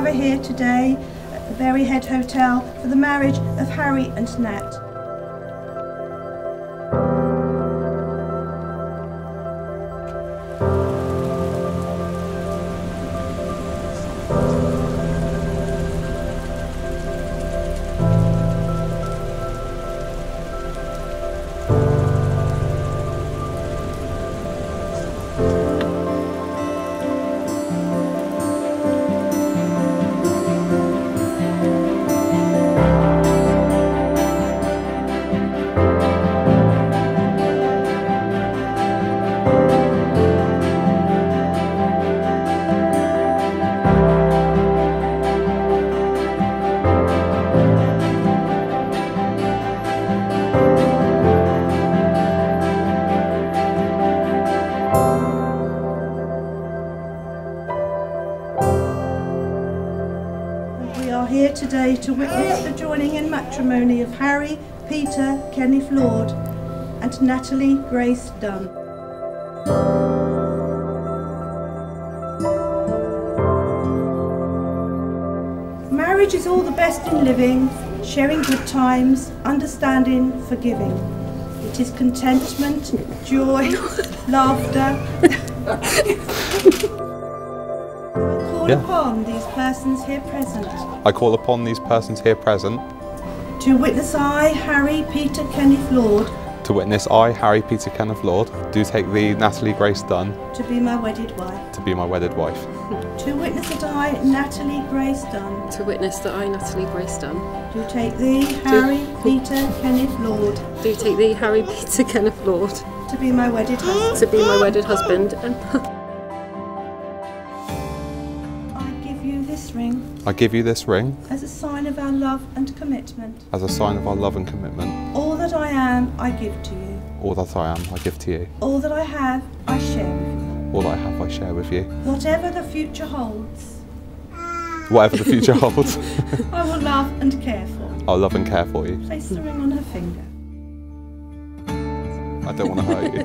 gather here today at the Berry Head Hotel for the marriage of Harry and Nat. We are here today to witness the joining in matrimony of Harry, Peter, Kenneth Lord and Natalie Grace Dunn. Marriage is all the best in living, sharing good times, understanding, forgiving. It is contentment, joy, laughter. I call upon these persons here present. To witness I, Harry, Peter, Kenneth Lord. To witness I, Harry, Peter, Kenneth Lord, do take thee, Natalie Grace Dunn. To be my wedded wife. To be my wedded wife. To witness that I, Natalie Grace Dunn. To witness that I, Natalie Grace Dunn. Do take thee, Harry, Peter, Kenneth Lord. Do take thee, Harry, Peter, Kenneth Lord. To be my wedded husband. To be my wedded husband. I give you this ring as a sign of our love and commitment. As a sign of our love and commitment. All that I am, I give to you. All that I am, I give to you. All that I have, I share with you. All that I have, I share with you. Whatever the future holds. Whatever the future holds. I will love and care for you. I'll love and care for you. Place the ring on her finger. I don't want to hurt you.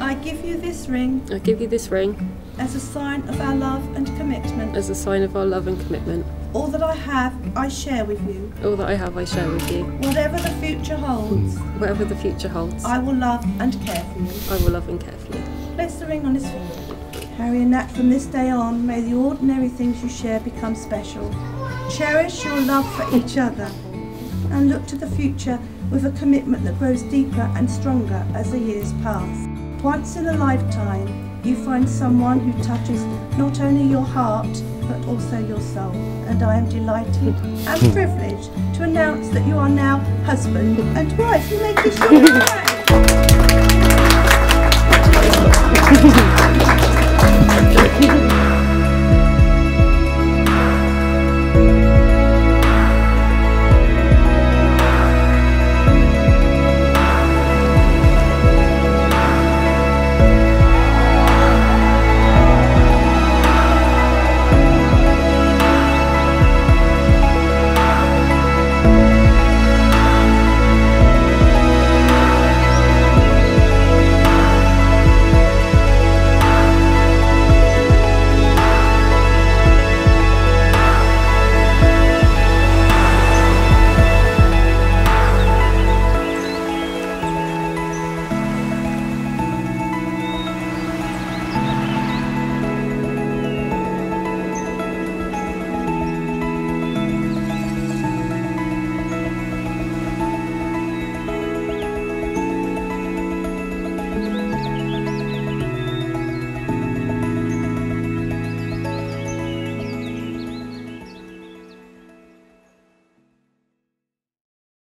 I give you this ring. I give you this ring. As a sign of our love and commitment. As a sign of our love and commitment. All that I have, I share with you. All that I have, I share with you. Whatever the future holds. Whatever the future holds. I will love and care for you. I will love and care for you. Place the ring on his finger. Harry and Nat, from this day on, may the ordinary things you share become special. Cherish your love for each other. And look to the future with a commitment that grows deeper and stronger as the years pass. Once in a lifetime, you find someone who touches not only your heart, but also your soul. And I am delighted and privileged to announce that you are now husband and wife. You make it your own.